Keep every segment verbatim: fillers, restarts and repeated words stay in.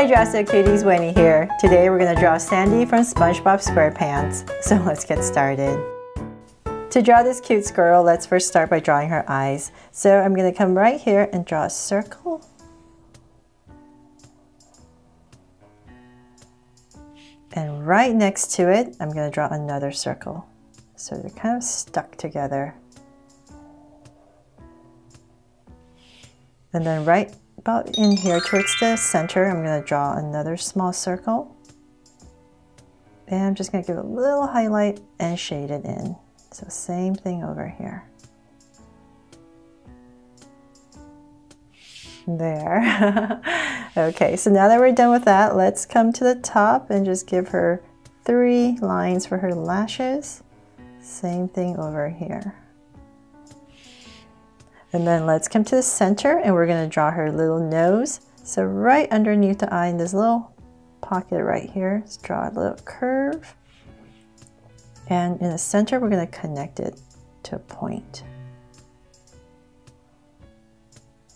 Hi Drawster Cuties, Winnie here. Today we're going to draw Sandy from SpongeBob SquarePants. So let's get started. To draw this cute squirrel, let's first start by drawing her eyes. So I'm going to come right here and draw a circle. And right next to it, I'm going to draw another circle. So they're kind of stuck together. And then right about in here towards the center, I'm going to draw another small circle. And I'm just going to give it a little highlight and shade it in. So same thing over here. There. Okay, so now that we're done with that, let's come to the top and just give her three lines for her lashes. Same thing over here. And then let's come to the center and we're going to draw her little nose. So right underneath the eye in this little pocket right here, let's draw a little curve. And in the center, we're going to connect it to a point.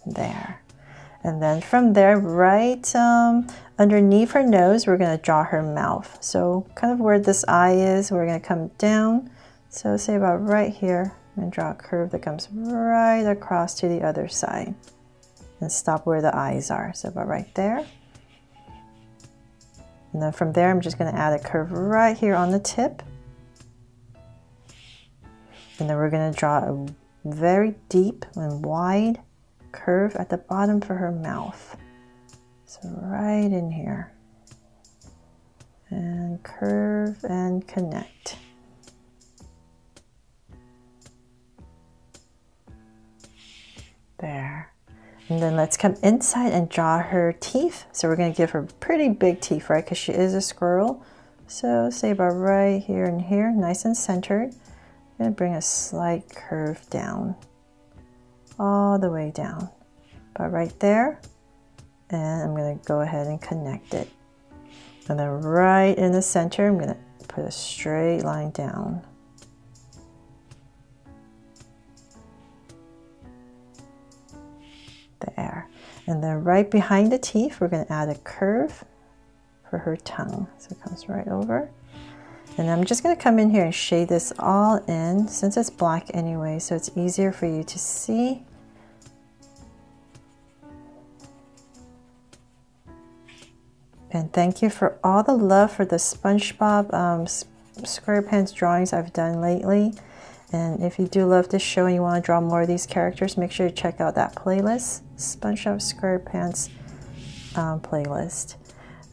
There. And then from there, right um, underneath her nose, we're going to draw her mouth. So kind of where this eye is, we're going to come down. So say about right here. And draw a curve that comes right across to the other side and stop where the eyes are, so about right there. And then from there, I'm just going to add a curve right here on the tip, and then we're going to draw a very deep and wide curve at the bottom for her mouth, so right in here, and curve and connect. There. And then let's come inside and draw her teeth. So we're going to give her pretty big teeth, right? Because she is a squirrel. So say about right here and here, nice and centered. I'm going to bring a slight curve down, all the way down, about right there. And I'm going to go ahead and connect it. And then right in the center, I'm going to put a straight line down. There. And then right behind the teeth, we're going to add a curve for her tongue. So it comes right over. And I'm just going to come in here and shade this all in, since it's black anyway, so it's easier for you to see. And thank you for all the love for the SpongeBob um, SquarePants drawings I've done lately. And if you do love this show and you want to draw more of these characters, make sure you check out that playlist, SpongeBob SquarePants um, playlist.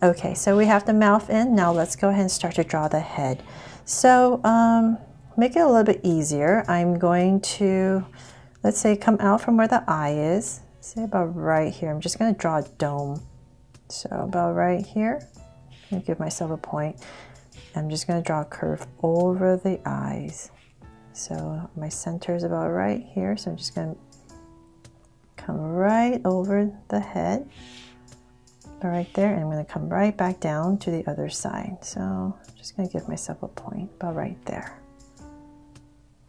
Okay, so we have the mouth in. Now let's go ahead and start to draw the head. So um, make it a little bit easier. I'm going to, let's say, come out from where the eye is. Say about right here. I'm just going to draw a dome. So about right here. I'm going to give myself a point. I'm just going to draw a curve over the eyes. So my center is about right here, so I'm just going to come right over the head, right there, and I'm going to come right back down to the other side. So I'm just going to give myself a point, about right there.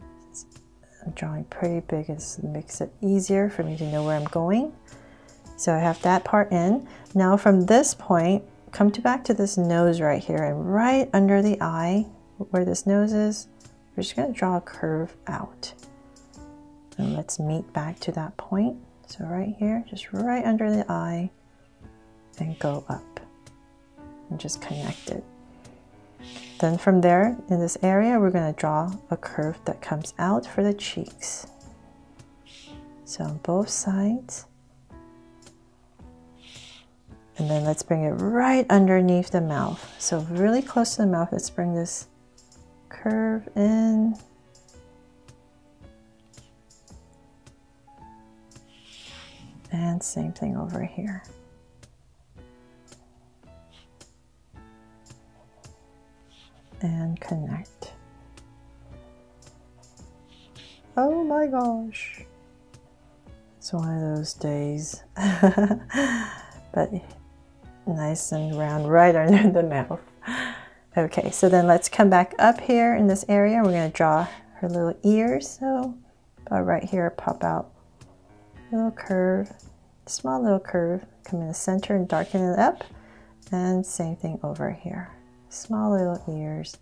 I'm drawing pretty big, it makes it easier for me to know where I'm going. So I have that part in. Now from this point, come to back to this nose right here, and right under the eye, where this nose is, we're just going to draw a curve out. And let's meet back to that point. So right here, just right under the eye, and go up and just connect it. Then from there, in this area, we're going to draw a curve that comes out for the cheeks. So on both sides. And then let's bring it right underneath the mouth. So really close to the mouth, let's bring this curve in, and same thing over here. And connect. Oh my gosh. It's one of those days. But nice and round right under the mouth. Okay, so then let's come back up here in this area. We're going to draw her little ears. So about right here, pop out a little curve, small little curve, come in the center and darken it up. And same thing over here. Small little ears.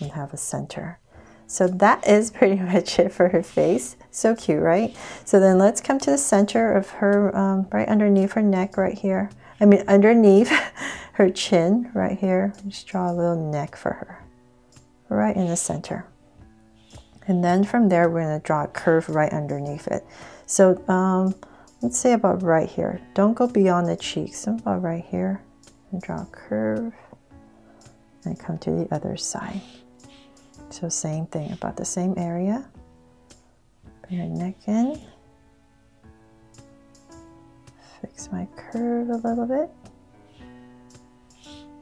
And have a center. So that is pretty much it for her face. So cute, right? So then let's come to the center of her, um, right underneath her neck right here. I mean, underneath her chin right here. Just draw a little neck for her. Right in the center. And then from there, we're gonna draw a curve right underneath it. So um, let's say about right here. Don't go beyond the cheeks, about right here. And draw a curve and come to the other side. So same thing, about the same area. Bring your neck in. Fix my curve a little bit.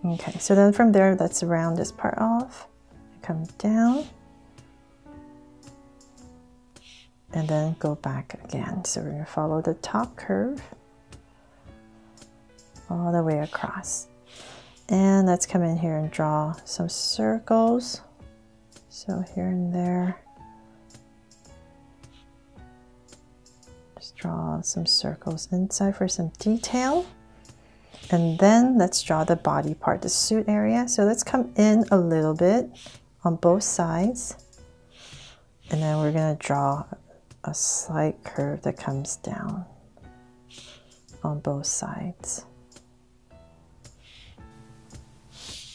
Okay, so then from there, let's round this part off. Come down. And then go back again. So we're gonna follow the top curve all the way across. And let's come in here and draw some circles. So here and there. Just draw some circles inside for some detail. And then let's draw the body part, the suit area. So let's come in a little bit on both sides. And then we're gonna draw a slight curve that comes down on both sides.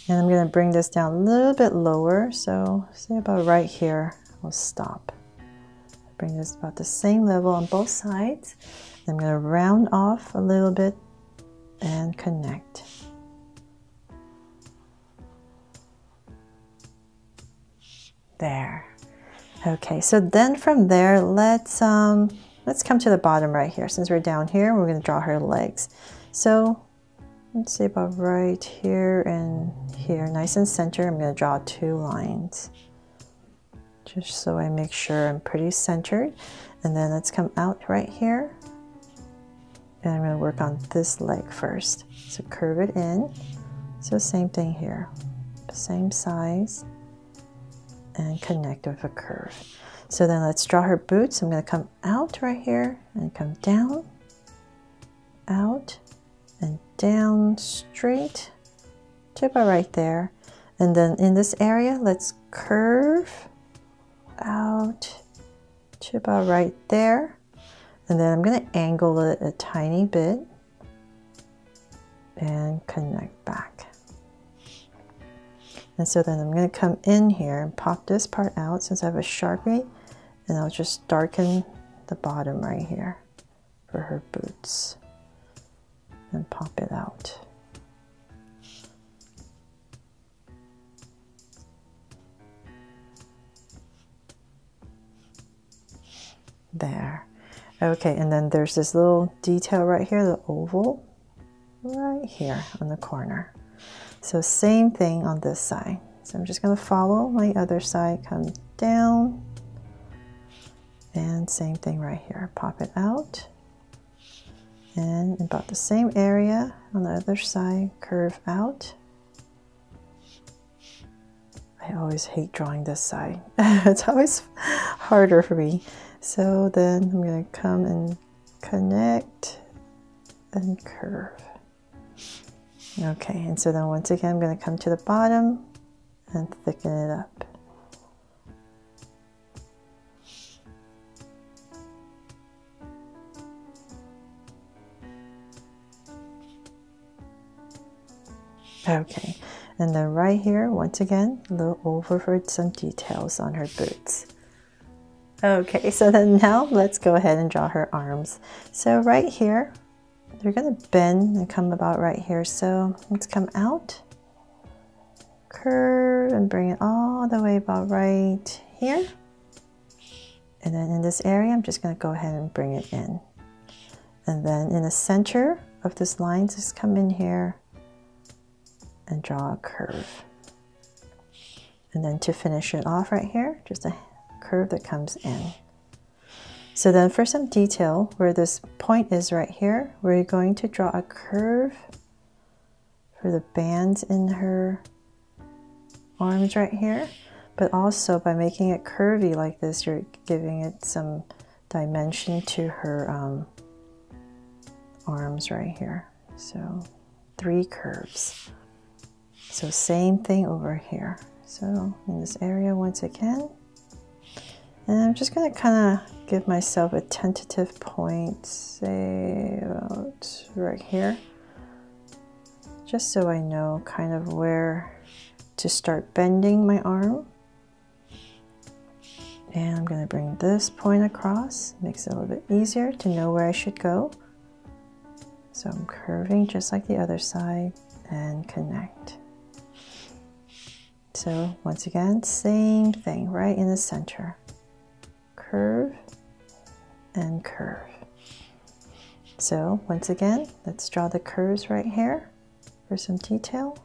And I'm gonna bring this down a little bit lower. So say about right here, we'll stop. Bring this about the same level on both sides. I'm gonna round off a little bit and connect. There. Okay, so then from there, let's um, let's come to the bottom right here. Since we're down here, we're gonna draw her legs. So let's say about right here and here, nice and center. I'm gonna draw two lines, just so I make sure I'm pretty centered. And then let's come out right here. And I'm gonna work on this leg first. So curve it in. So same thing here, same size. And connect with a curve. So then let's draw her boots. I'm gonna come out right here and come down, out, and down straight to about right there. And then in this area, let's curve out to about right there. And then I'm gonna angle it a tiny bit and connect back. And so then I'm going to come in here and pop this part out since I have a Sharpie, and I'll just darken the bottom right here for her boots and pop it out. There. Okay, and then there's this little detail right here, the oval right here on the corner. So same thing on this side. So I'm just gonna follow my other side, come down, and same thing right here. Pop it out, and about the same area on the other side, curve out. I always hate drawing this side. It's always harder for me. So then I'm gonna come and connect and curve. Okay, and so then once again, I'm going to come to the bottom and thicken it up. Okay, and then right here, once again, a little over for some details on her boots. Okay, so then now let's go ahead and draw her arms. So right here, they're going to bend and come about right here. So let's come out, curve, and bring it all the way about right here. And then in this area, I'm just going to go ahead and bring it in. And then in the center of this line, just come in here and draw a curve. And then to finish it off right here, just a curve that comes in. So then for some detail, where this point is right here, we're going to draw a curve for the bands in her arms right here. But also by making it curvy like this, you're giving it some dimension to her um, arms right here. So three curves. So same thing over here. So in this area once again. And I'm just gonna kind of give myself a tentative point, say about right here, just so I know kind of where to start bending my arm. And I'm gonna bring this point across, makes it a little bit easier to know where I should go. So I'm curving just like the other side and connect. So once again, same thing, right in the center. Curve and curve. So once again, let's draw the curves right here for some detail.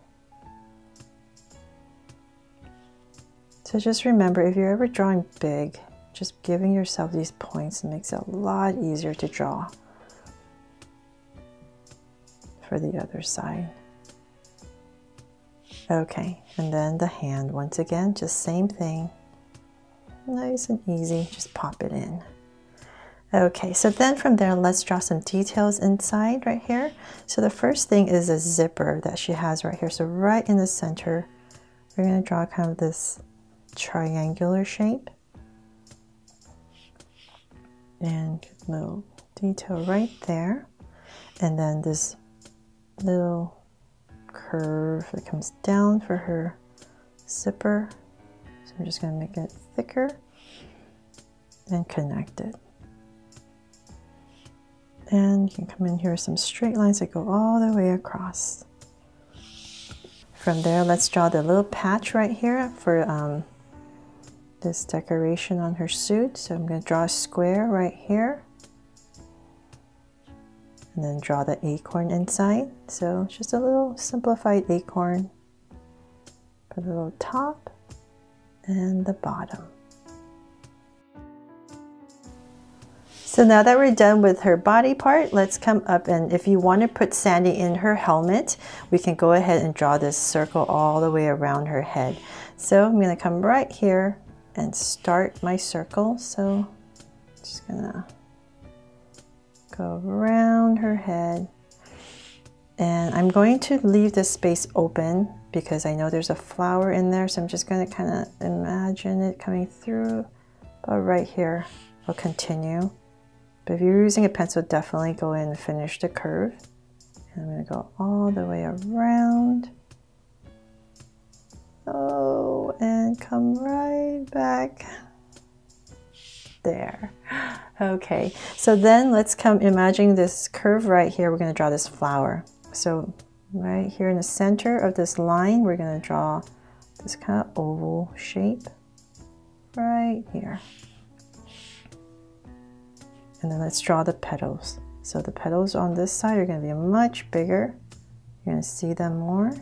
So just remember, if you're ever drawing big, just giving yourself these points makes it a lot easier to draw for the other side. Okay, and then the hand, once again, just same thing. Nice and easy, just pop it in. Okay, so then from there, let's draw some details inside right here. So the first thing is a zipper that she has right here. So right in the center, we're gonna draw kind of this triangular shape. And little detail right there. And then this little curve that comes down for her zipper. So I'm just gonna make it thicker and connect it. And you can come in here with some straight lines that go all the way across. From there, let's draw the little patch right here for um, this decoration on her suit. So I'm gonna draw a square right here. And then draw the acorn inside. So just a little simplified acorn for the little top and the bottom. So now that we're done with her body part, let's come up, and if you want to put Sandy in her helmet, we can go ahead and draw this circle all the way around her head. So I'm gonna come right here and start my circle. So I'm just gonna go around her head. And I'm going to leave this space open because I know there's a flower in there, so I'm just gonna kind of imagine it coming through about right here. I'll continue. But if you're using a pencil, definitely go in and finish the curve. And I'm gonna go all the way around. Oh, and come right back. There. Okay, so then let's come imagine this curve right here. We're gonna draw this flower. So right here in the center of this line, we're gonna draw this kind of oval shape right here. And then let's draw the petals. So the petals on this side are gonna be much bigger. You're gonna see them more.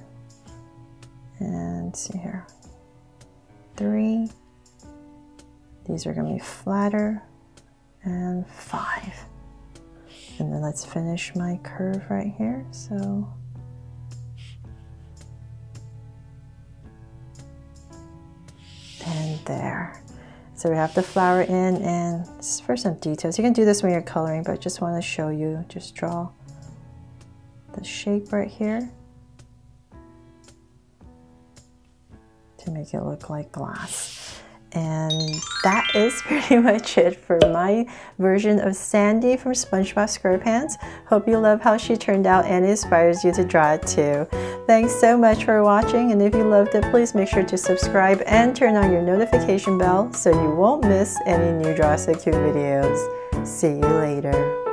And see here, three. These are gonna be flatter. And five. And then let's finish my curve right here. So and there. So we have the flower in, and for some details, you can do this when you're coloring, but I just want to show you, just draw the shape right here to make it look like glass. And that is pretty much it for my version of Sandy from SpongeBob SquarePants. Hope you love how she turned out and inspires you to draw it too. Thanks so much for watching, and if you loved it, please make sure to subscribe and turn on your notification bell so you won't miss any new Draw So Cute videos. See you later.